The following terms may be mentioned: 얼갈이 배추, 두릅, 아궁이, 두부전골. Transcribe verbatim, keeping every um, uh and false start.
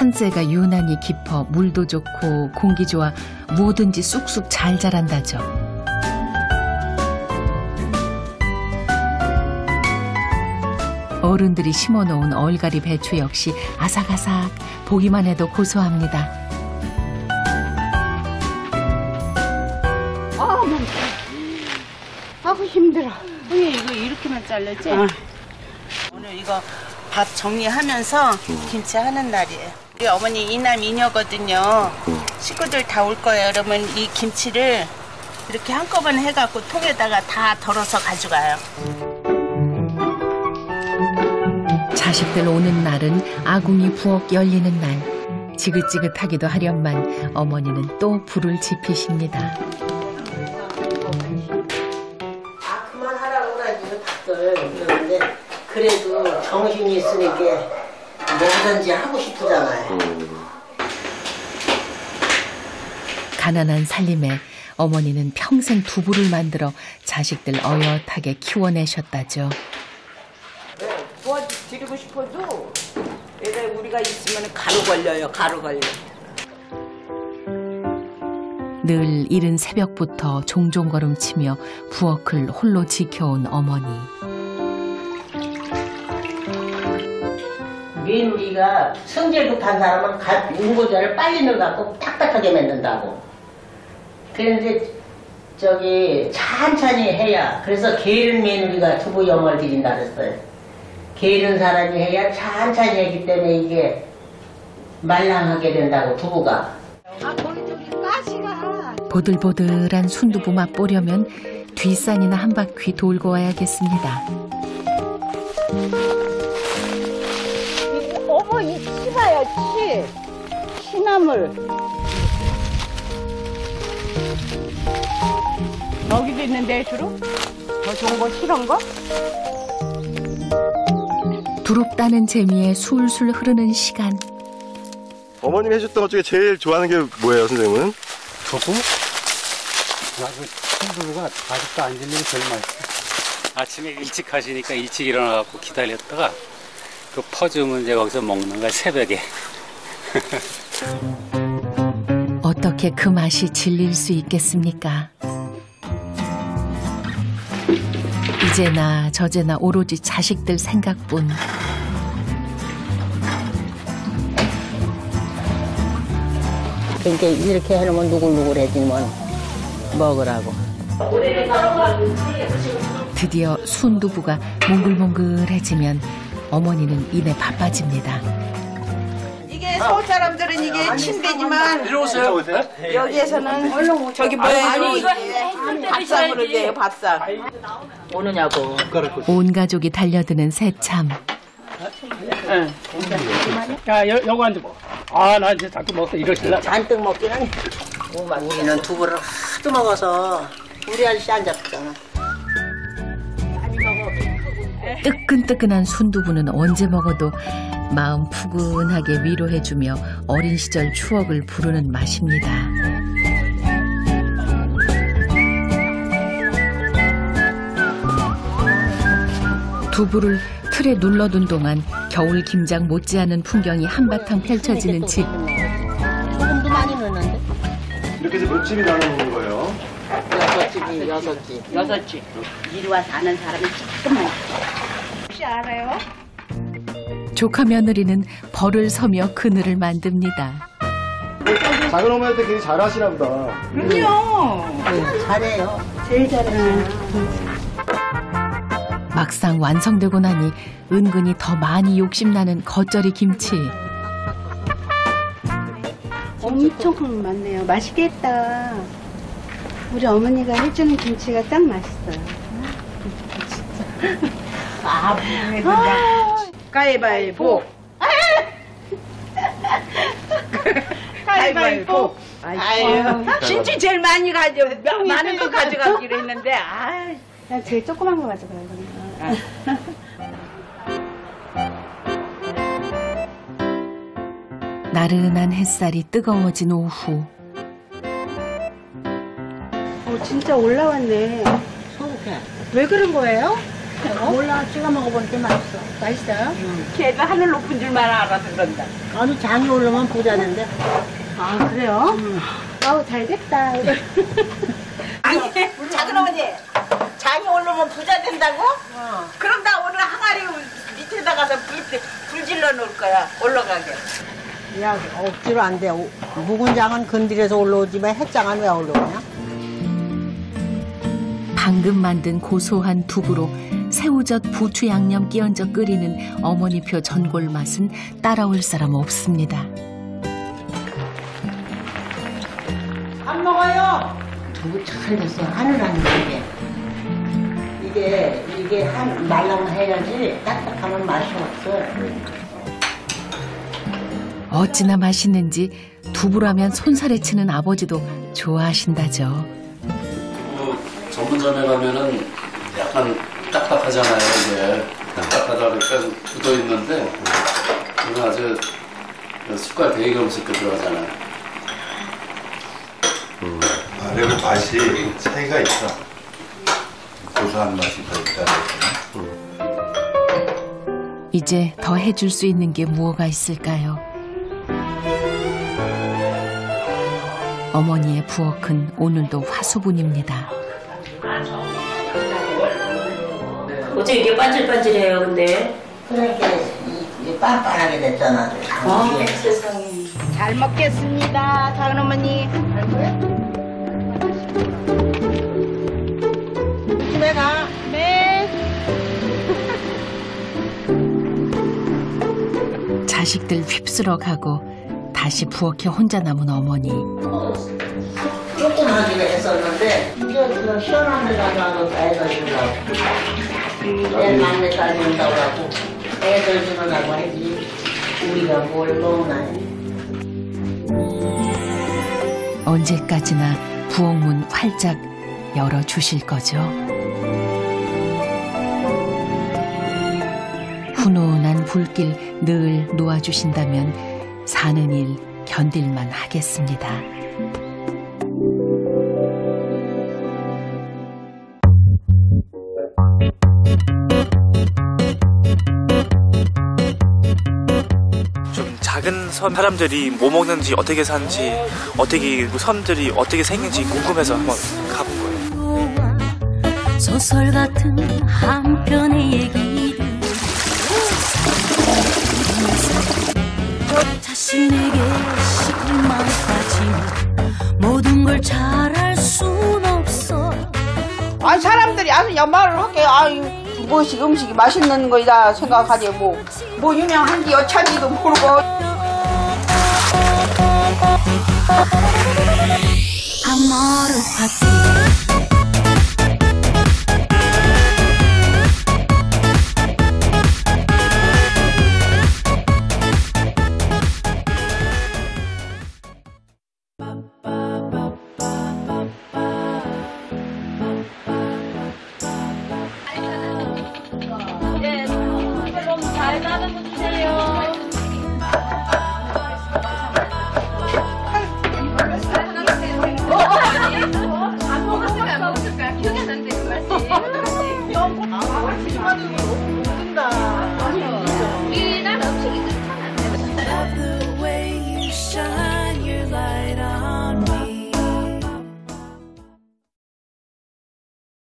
산재가 유난히 깊어 물도 좋고 공기 좋아 뭐든지 쑥쑥 잘 자란다죠. 어른들이 심어놓은 얼갈이 배추 역시 아삭아삭 보기만 해도 고소합니다. 아, 뭐. 아우 힘들어. 언니 이거 이렇게만 잘랐지? 어. 오늘 이거 밥 정리하면서 김치 하는 날이에요. 우리 어머니 이남 이녀거든요. 식구들 다 올 거예요. 그러면 이 김치를 이렇게 한꺼번에 해갖고 통에다가 다 덜어서 가져가요. 자식들 오는 날은 아궁이 부엌 열리는 날. 지긋지긋하기도 하련만 어머니는 또 불을 지피십니다. 아, 그만하라고 그러지, 밥들. 그런데 그래도 정신이 있으니까 뭐든지 하고 싶잖아요. 가난한 살림에 어머니는 평생 두부를 만들어 자식들 어엿하게 키워내셨다죠. 도와드리고 싶어도 얘들 우리가 있으면 가루 걸려요, 가루 걸려. 늘 이른 새벽부터 종종 걸음치며 부엌을 홀로 지켜온 어머니. 며느리가 성질 급한 사람은 윤고자를 빨리 넣어갖고 딱딱하게 맺는다고. 그런데 저기 천천히 해야. 그래서 게으른 며느리가 두부 염을 들인다 그랬어요. 게으른 사람이 해야 천천히 하기 때문에 이게 말랑하게 된다고 두부가. 보들보들한 순두부 맛보려면 뒷산이나 한 바퀴 돌고 와야겠습니다. 어머, 이 치 봐요, 치. 취나물. 여기도 있는데, 두릅? 더 좋은 거, 싫은 거? 두릅 따는 재미에 술술 흐르는 시간. 어머님이 해줬던 것 중에 제일 좋아하는 게 뭐예요, 선생님은? 두부? 나도 순두부가 아직도 안 질리는 게 제일 맛있어. 아침에 일찍 하시니까 일찍 일어나갖고 기다렸다가 그 퍼주면 이제 거기서 먹는 거야, 새벽에. 어떻게 그 맛이 질릴 수 있겠습니까? 이제나 저제나 오로지 자식들 생각뿐. 그러니까 이렇게 해놓으면 누글누글해지면 먹으라고. 드디어 순두부가 몽글몽글해지면 어머니는 입에 바빠집니다. 이게 서울 사람들은 이게 침대지만 이리 오세요. 여기에서는 저기 뭐예요? 밥상으로 돼요, 밥상. 오느냐고. 온 가족이 달려드는 새참. 응. 야, 여기 앉아 봐. 아, 나 이제 잔뜩 먹었어. 이러실라. 잔뜩 먹긴 하네. 우리는 두부를 하도 먹어서 우리 아저씨 안 잡았잖아. 뜨끈뜨끈한 순두부는 언제 먹어도 마음 푸근하게 위로해주며 어린 시절 추억을 부르는 맛입니다. 두부를 틀에 눌러둔 동안 겨울 김장 못지않은 풍경이 한바탕 펼쳐지는 집. 조금도 많이 넣는데? 이렇게 해서 몇 집이 나누는 거예요? 여섯 집이 여섯 집. 여섯 집. 이리 와서 아는 사람이 조금만 있어. 알아요? 조카 며느리는 벌을 서며 그늘을 만듭니다. 작은 어머니한테 굉장히 잘하시나 보다. 그럼요. 네, 잘해요. 제일 잘해요. 막상 완성되고 나니 은근히 더 많이 욕심나는 겉절이 김치. 엄청 많네요. 맛있겠다. 우리 어머니가 해주는 김치가 딱 맛있어요. 진짜. 아, 가위바위보. 가위바위보. 아유, 진짜 제일 많이 가져. 많은 거 가져가기로 했는데, 아, 난 제일 조그만 거 가져가요. 나른한 햇살이 뜨거워진 오후. 어, 진짜 올라왔네. 소복해. 왜 그런 거예요? 어? 몰라, 찍어 먹어보니까 맛있어. 맛있어요? 응. 걔도 하늘 높은 줄만 알아서 그런다. 아주 장이 올라오면 보자는데. 아, 그래요? 응. 아우, 잘 됐다. 아니, 작은 어머니. 장이 올라오면 부자 된다고? 어. 그럼 나 오늘 항아리 밑에다가서 불, 불 질러 놓을 거야. 올라가게. 야, 억지로 안 돼. 묵은 장은 건드려서 올라오지만 햇장은 왜 올라오냐? 방금 만든 고소한 두부로 새우젓, 부추 양념 끼얹어 끓이는 어머니표 전골 맛은 따라올 사람 없습니다. 안 먹어요. 두부 잘 됐어. 하늘 안 되게. 이게 이게 한 말랑 해야지 딱딱하면 맛이 없어. 어찌나 맛있는지 두부라면 손살에 치는 아버지도 좋아하신다죠. 뭐 전문점에 가면은 약간 딱딱하잖아요. 이게 딱딱하다 보니까 굳어 있는데 이거 아주 숟갈 되게 검색해 들어가잖아요. 음. 아, 그래도 맛이 차이가 있어. 고소한 맛이 더 있다. 음. 이제 더 해줄 수 있는 게 무엇가 있을까요? 어머니의 부엌은 오늘도 화수분입니다. 어째 이게 반질반질해요, 근데? 그러니까 이게 빤빤하게 됐잖아. 어? 세상에. 잘 먹겠습니다, 작은 어머니. 집에 가. 네. 자식들 휩쓸어 가고 다시 부엌에 혼자 남은 어머니. 조그마하게 했었는데 이제 시원한 데 가서 애들 주려고. 내 남의 딸 준다고 하고 애들 주느라고 하지. 우리가 뭘 먹나니. 언제까지나 부엌문 활짝 열어주실 거죠. 훈훈한 불길 늘 놓아주신다면 사는 일 견딜만 하겠습니다. 좀 작은 섬 사람들이 뭐 먹는지 어떻게 사는지 어떻게 그 섬들이 어떻게 생긴지 궁금해서 한번 가본 거예요. 소설 같은 한 편의 얘기. 자신에게 실망까지 모든 걸 잘할 순 없어. 아, 사람들이 아주 연말을 할게. 아유, 무엇이 음식이 맛있는 거이다 생각하지. 뭐, 뭐 유명한지 여차지도 모르고. I'm not a party.